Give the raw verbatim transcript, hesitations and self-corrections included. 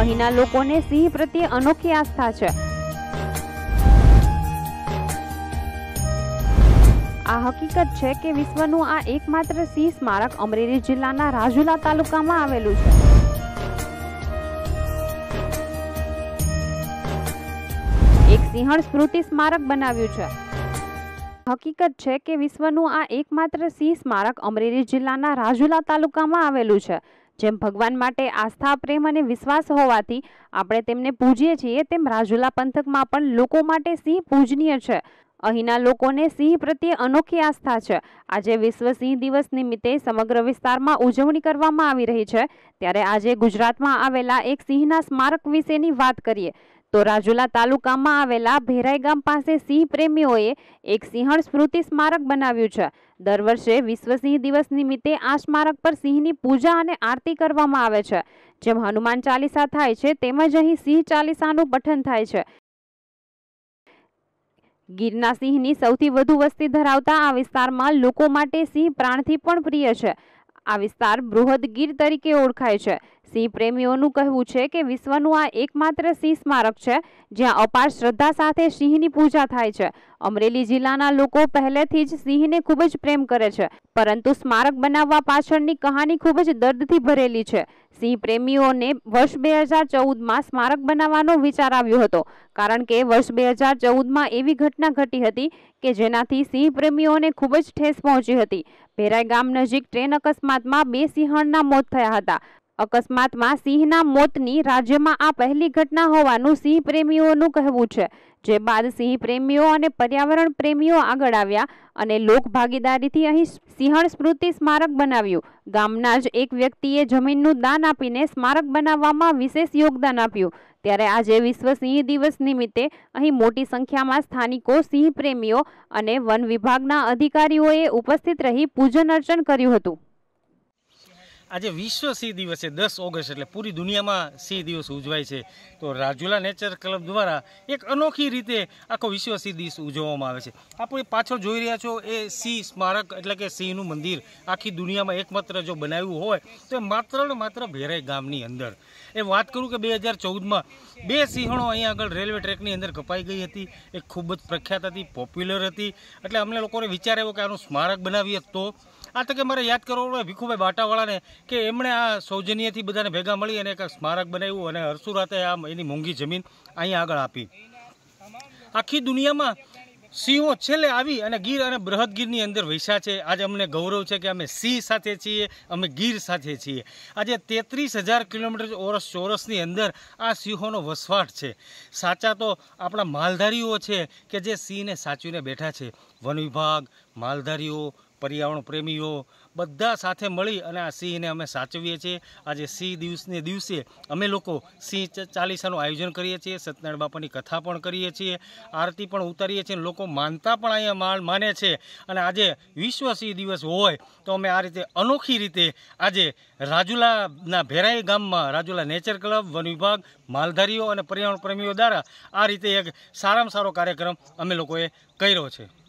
અહીંના લોકોને સિંહ પ્રત્યે અનોખી આસ્થા છે। आ हकीकत है कि विश्वनु आ एकमात्र सिंह स्मारक अमरेली जिल्लाना राजुला तालुकामां आवेलुं छे। एक सिंहण स्मृति स्मारक बनाव्युं छे। हकीकत है कि विश्वनु आ एकमात्र सिंह स्मारक अमरेली जिल्लाना राजुला तालुकामां आवेलुं छे। जेम भगवान माटे आस्था प्रेम अने विश्वास होवाथी आपणे तेमने पूजीए छीए तेम राजुला पंथकमां पण लोको माटे सिंह पूजनीय छे। अहीना लोकोने सिंह प्रत्ये अनोखी आस्था छे। आजे विश्व सिंह दिवस निमित्ते समग्र विस्तारमां उजवणी करवामां आवी रही छे, त्यारे आजे गुजरातमां आवेला एक सिंहना स्मारक विशेनी वात करीए तो राजुला तालुकामां आवेला भेराई गाम पासे सिंह प्रेमीओए एक सिंहण स्मृति स्मारक बनाव्युं छे। दर वर्षे विश्व सिंह दिवस निमित्ते आ स्मारक पर सिंहनी पूजा अने आरती करवामां आवे छे। जेम हनुमान चालीसा थाय छे तेमज अहीं सिंह चालीसानुं पठन थाय छे। गिरना सिंहनी सौथी वधु वस्ती धरावता आ विस्तारमां लोको माटे सिंह प्राणथी पण प्रिय छे। आ विस्तार बृहद गीर तरीके ओळखाय छे। सिंह प्रेमीओनुं कहेवुं छे के विश्वनुं आ एकमात्र सिंह स्मारक छे ज्यां अपार श्रद्धा साथे सिंहनी पूजा थाय छे। अमरेली जिल्लाना लोको पहेलेथी ज सिंहने खूब ज प्रेम करे छे, परंतु स्मारक बनाववा पाछळनी कहानी खूब ज दर्दथी भरेली छे। सिंह प्रेमीओने वर्ष दो हज़ार चौदह में स्मारक बनावવાનો विचार આવ્યો હતો, कारण के वर्ष दो हज़ार चौदह में एवी घटना घटी हती के जेनाथी सिंह प्रेमीओने खूब ज ठेस पहुंची हती। भेराई गाम नजीक ट्रेन अकस्मात में बे सिंहणना मौत थया हता। अकस्मात में सिंहना मौतनी राज्य में आ पहली घटना होवानुं सिंह प्रेमीओनुं कहेवुं छे। जे बाद सिंह प्रेमीओ अने पर्यावरण प्रेमीओ आगळ आव्या अने लोक भागीदारीथी अहीं सिंहण स्मृति स्मारक बनाव्युं। गामना ज एक व्यक्तिए जमीननुं दान आपीने स्मारक बनाववामां विशेष योगदान आप्युं। त्यारे आजे विश्व सिंह दिवस निमित्ते अहीं मोटी संख्यामां स्थानिको सिंह प्रेमीओ अने वन विभागना अधिकारीओए उपस्थित रही पूजन अर्चन कर्युं हतुं। आज विश्व सिंह दिवस दस ऑगस्ट एटले पूरी दुनिया में सिंह दिवस उजवाय छे, तो राजुला नेचर क्लब द्वारा एक अनोखी रीते आखो विश्व सिंह दिवस उजववामां आवे छे। आपणे पाछळ जोई रह्या छो ए सिंह स्मारक एटले के सिंहनुं मंदिर आखी दुनिया में एकमात्र जो बनाव्युं होय तो मात्र ने मात्र भेराई गामनी अंदर। ए वात करूं के दो हज़ार चौदह में बे सिंहणो अहीं आगळ रेलवे ट्रेकनी अंदर कपाई गई हती। ए खूब ज प्रख्यात हती, पॉप्युलर हती, एटले अमने लोकोने विचार आव्यो के आनुं स्मारक बनावीए तो आ तके मारे याद करवो भीखुभाई बाटावाळाने कि एमने आ सौजन्यथी बधाने भेगा मळी अने एक स्मारक बनाव्युं अने हरसुराते आ एनी मोंघी जमीन अहीं आगळ आपी। आखी दुनिया में सिंहों छेल्ले आवी अने गीर अने बृहद गीरनी अंदर वैसा छे। आज अमने गौरव छे कि अमे सिंह साथे छीए, अमे गीर साथे छीए। आजे तेतरीस हज़ार किलोमीटर ओरस चौरसनी अंदर आ सिंहोनो वसवाट छे। साचा तो आपणा मालधारीओ छे कि जे सिंहने साचवीने बेठा छे। वन विभाग, मालधारीओ, पर्यावरण प्रेमीओ बधा साथे मळी अने आ सिंहने अमे साचवीए छीए। आजे सिंह दिवसने दिवसे अमे लोको सिंह चालीसानुं आयोजन करीए छीए, सत्यनारायण बापानी कथा पण करीए छीए, आरती पण उतारीए छीए, लोको मानता पण अहींया मान माने छे। अने आजे विश्व सिंह दिवस होय तो अमे आ रीते अनोखी रीते आजे राजुलाना भेराई गाममां राजुला नेचर क्लब, वन विभाग, मालधारीओ अने पर्यावरण प्रेमीओ द्वारा आ रीते एक सारामां सारो कार्यक्रम अमे लोकोए कर्यो छे।